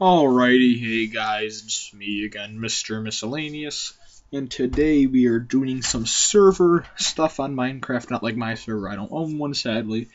Alrighty, hey guys, it's me again, Mr. Miscellaneous, and today we are doing some server stuff on Minecraft. Not like my server, I don't own one sadly,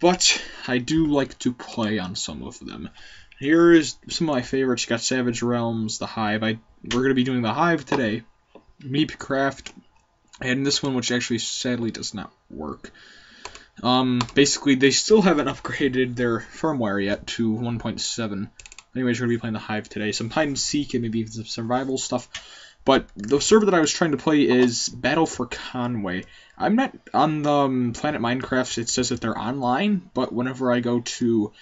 but I do like to play on some of them. Here is some of my favorites. You got Savage Realms, The Hive. We're going to be doing The Hive today, Meepcraft, and this one, which actually sadly does not work. Basically, they still haven't upgraded their firmware yet to 1.7. Anyways, we're going to be playing The Hive today. Some hide-and-seek and maybe even some survival stuff. But the server that I was trying to play is Battle for Conway. I'm not on the Planet Minecraft. It says that they're online, but whenever I go to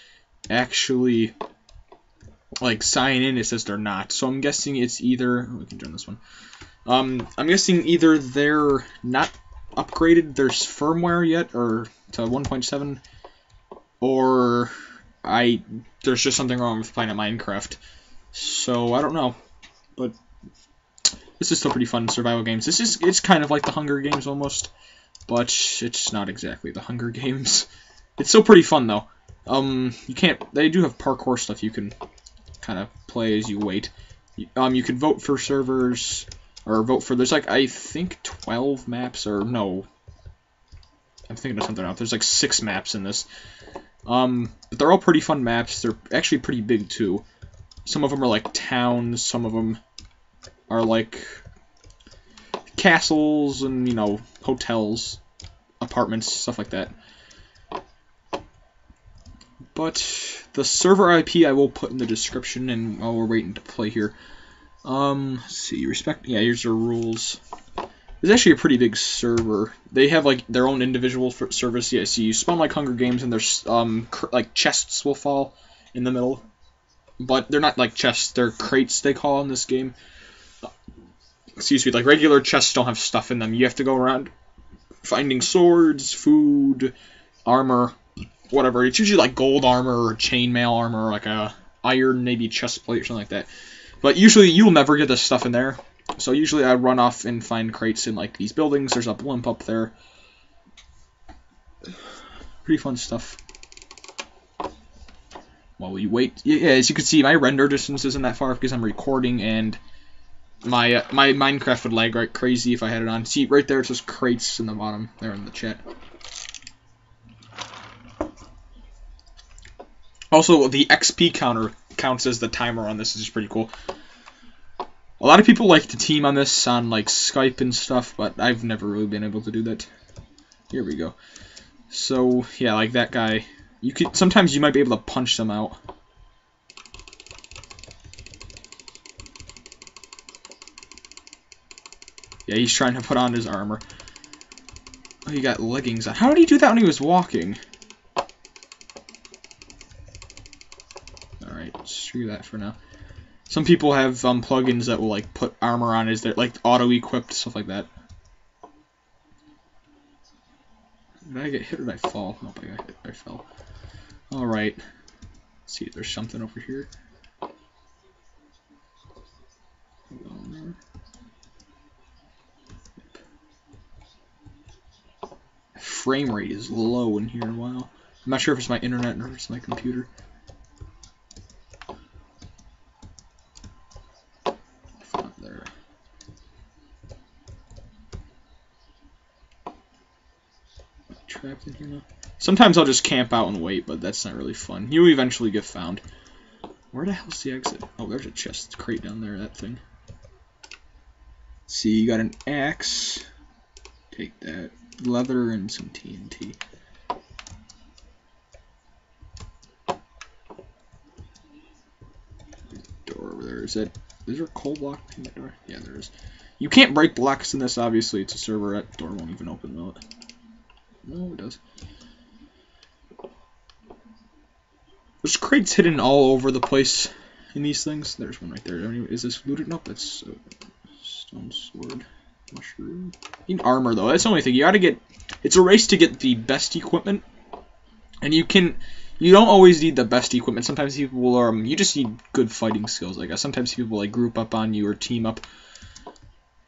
actually, like, sign in, it says they're not. So I'm guessing it's either... Oh, we can join this one. I'm guessing either they're not upgraded their firmware yet, or to 1.7, or... there's just something wrong with Planet Minecraft, so I don't know, but this is still pretty fun, survival games. It's kind of like the Hunger Games almost, but it's not exactly the Hunger Games. It's still pretty fun though. They do have parkour stuff you can kind of play as you wait. You can vote for servers, or vote for, there's like, I think 12 maps, or no, I'm thinking of something else. There's like 6 maps in this. But they're all pretty fun maps. They're actually pretty big, too. Some of them are, like, towns. Some of them are, like, castles and, you know, hotels, apartments, stuff like that. But the server IP I will put in the description, and while we're waiting to play here. Let's see, yeah, here's their rules. It's actually a pretty big server. They have, like, their own individual servers. Yeah, so you spawn, like, Hunger Games, and there's, like, chests will fall in the middle. But they're not, like, chests. They're crates, they call in this game. Excuse me. Like, regular chests don't have stuff in them. You have to go around finding swords, food, armor, whatever. It's usually, like, gold armor or chainmail armor, or, like, a iron, maybe chest plate or something like that. But usually you'll never get this stuff in there. So usually I run off and find crates in, like, these buildings. There's a blimp up there. Pretty fun stuff. While you wait... Yeah, as you can see, my render distance isn't that far because I'm recording, and my Minecraft would lag like crazy if I had it on. See, right there it says crates in the bottom. There in the chat. Also, the XP counter counts as the timer on this, which is pretty cool. A lot of people like to team on this on, like, Skype and stuff, but I've never really been able to do that. Here we go. So, yeah, like that guy. Sometimes you might be able to punch them out. Yeah, he's trying to put on his armor. Oh, he got leggings on. How did he do that when he was walking? Alright, screw that for now. Some people have plugins that will, like, put armor on as they're, like, auto-equipped, stuff like that. Did I get hit or did I fall? Oh, I got hit. I fell. Alright. Let's see if there's something over here. Frame rate is low in here. Wow. I'm not sure if it's my internet or if it's my computer. Trapped in here now. Sometimes I'll just camp out and wait, but that's not really fun. You eventually get found. Where the hell's the exit? Oh, there's a chest crate down there, that thing. See, you got an axe. Take that. Leather and some TNT. Door over there. Is there a coal block in that door? Yeah, there is. You can't break blocks in this, obviously. It's a server. That door won't even open, though. No, it does. There's crates hidden all over the place in these things. There's one right there. Is this looted? Nope, that's a stone sword. Mushroom. You need armor, though. That's the only thing. You gotta get... It's a race to get the best equipment. And you don't always need the best equipment. Sometimes people will... you just need good fighting skills, I guess. Sometimes people will, like, group up on you or team up.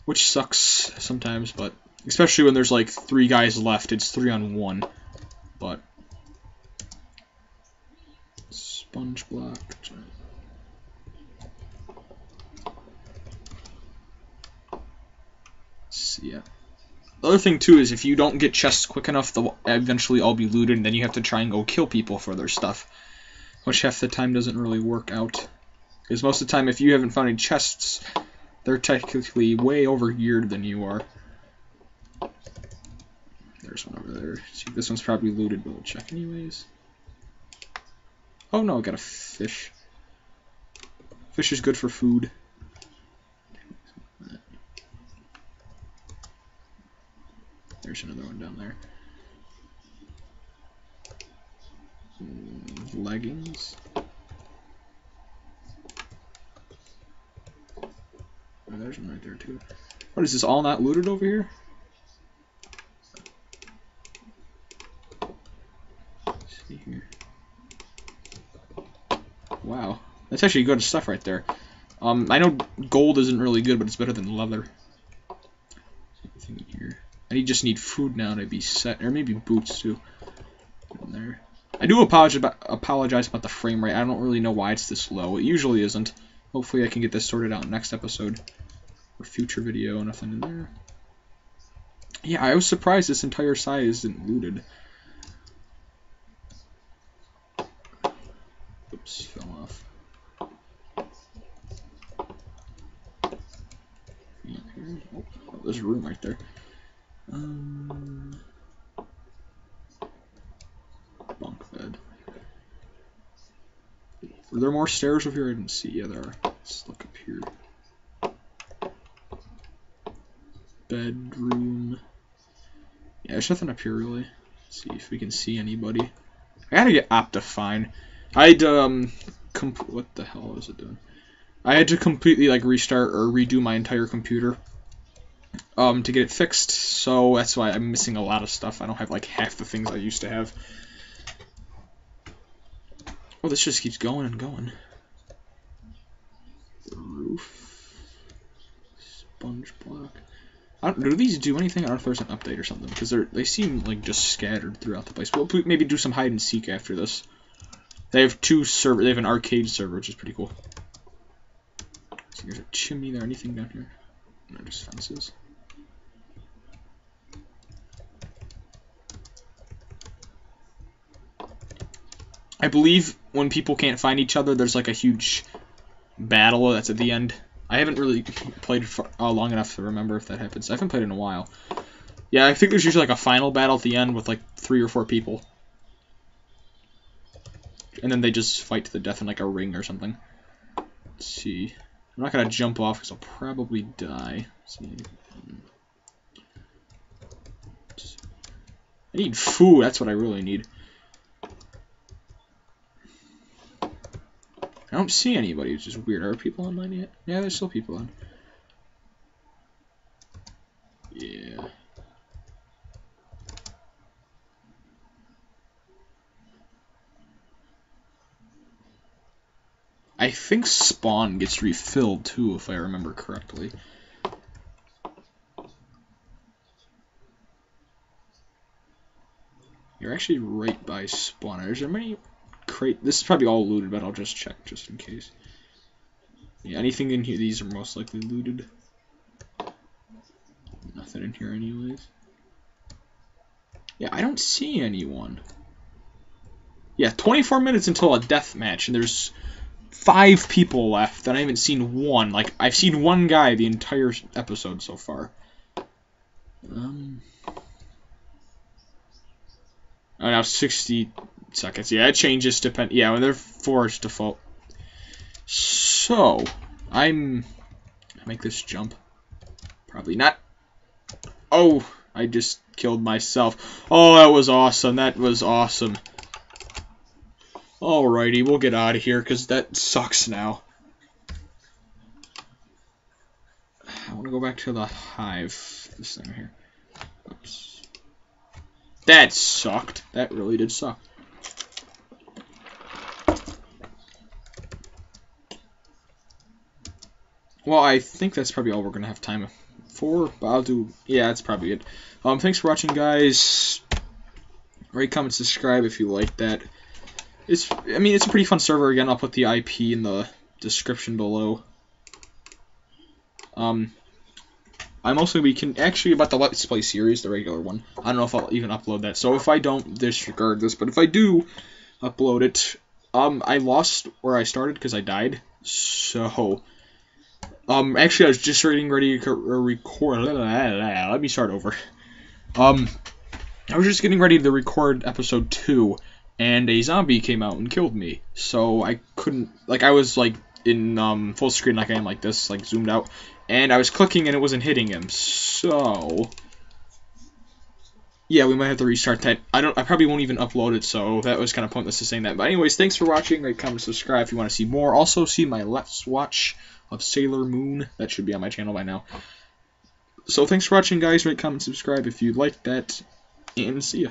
Which sucks sometimes, but... Especially when there's, like, 3 guys left. It's 3-on-1. But... Sponge block. So yeah. The other thing too is if you don't get chests quick enough, they'll eventually all be looted, and then you have to try and go kill people for their stuff, which half the time doesn't really work out. Because most of the time, if you haven't found any chests, they're technically way over-geared than you are. There's one over there. See, this one's probably looted, but we'll check anyways. Oh no, I got a fish. Fish is good for food. There's another one down there. Leggings. Oh, there's one right there too. What is this, all not looted over here? Let's see here. Wow, that's actually good stuff right there. I know gold isn't really good, but it's better than leather. Anything here? I just need food now to be set, or maybe boots too. In there. I do apologize about the frame rate. I don't really know why it's this low. It usually isn't. Hopefully I can get this sorted out next episode or future video. Nothing in there. Yeah, I was surprised this entire side isn't looted. Oops, fell off. Oh, there's a room right there. Bunk bed. Were there more stairs over here? I didn't see. Yeah, there are. Let's look up here. Bedroom. Yeah, there's nothing up here really. Let's see if we can see anybody. I gotta get Optifine. What the hell is it doing? I had to completely like restart or redo my entire computer to get it fixed, so that's why I'm missing a lot of stuff. I don't have like half the things I used to have. Oh, this just keeps going and going. The roof. Sponge block. I don't, do these do anything? I don't know if there's an update or something, because they seem like just scattered throughout the place. We'll maybe do some hide and seek after this. They have two servers. They have an arcade server, which is pretty cool. So there's a chimney there. Anything down here? No, just fences. I believe when people can't find each other, there's like a huge battle that's at the end. I haven't really played for long enough to remember if that happens. I haven't played in a while. Yeah, I think there's usually like a final battle at the end with like 3 or 4 people. And then they just fight to the death in like a ring or something. Let's see. I'm not gonna jump off because I'll probably die. Let's see. I need food. That's what I really need. I don't see anybody, which is weird. Are people online yet? Yeah, there's still people on. Yeah. I think spawn gets refilled too, if I remember correctly. You're actually right by spawn. Is there many crate? This is probably all looted, but I'll just check just in case. Yeah, anything in here? These are most likely looted. Nothing in here, anyways. Yeah, I don't see anyone. Yeah, 24 minutes until a death match, and there's 5 people left, and I haven't seen one. Like, I've seen one guy the entire episode so far. Oh, now 60 seconds. Yeah, it changes depending. Yeah, when they're forced default. So, I make this jump. Probably not. Oh, I just killed myself. Oh, that was awesome. That was awesome. Alrighty, we'll get out of here, because that sucks now. I want to go back to the hive. This thing right here. Oops. That sucked. That really did suck. Well, I think that's probably all we're going to have time for, but I'll do... Yeah, that's probably it. Thanks for watching, guys. Rate, comment, subscribe if you like that. I mean, it's a pretty fun server. Again, I'll put the IP in the description below. I'm also actually about the Let's Play series, the regular one. I don't know if I'll even upload that, so if I don't, disregard this. But if I do upload it, I lost where I started because I died. So, actually I was just ready to record. Let me start over. I was just getting ready to record episode 2, and a zombie came out and killed me. So I couldn't, like, I was like in full screen, like I am like this, like zoomed out, and I was clicking and it wasn't hitting him. So yeah, we might have to restart that. I probably won't even upload it, so that was kind of pointless to saying that. But anyways, thanks for watching. Like, comment, subscribe if you want to see more. Also, see my Let's Watch of Sailor Moon. That should be on my channel by now. So thanks for watching, guys. Rate, comment, subscribe if you liked that, and see ya.